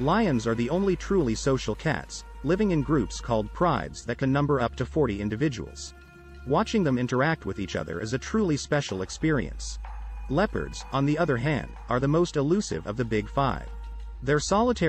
Lions are the only truly social cats, living in groups called prides that can number up to 40 individuals. Watching them interact with each other is a truly special experience. Leopards, on the other hand, are the most elusive of the big five. Their solitary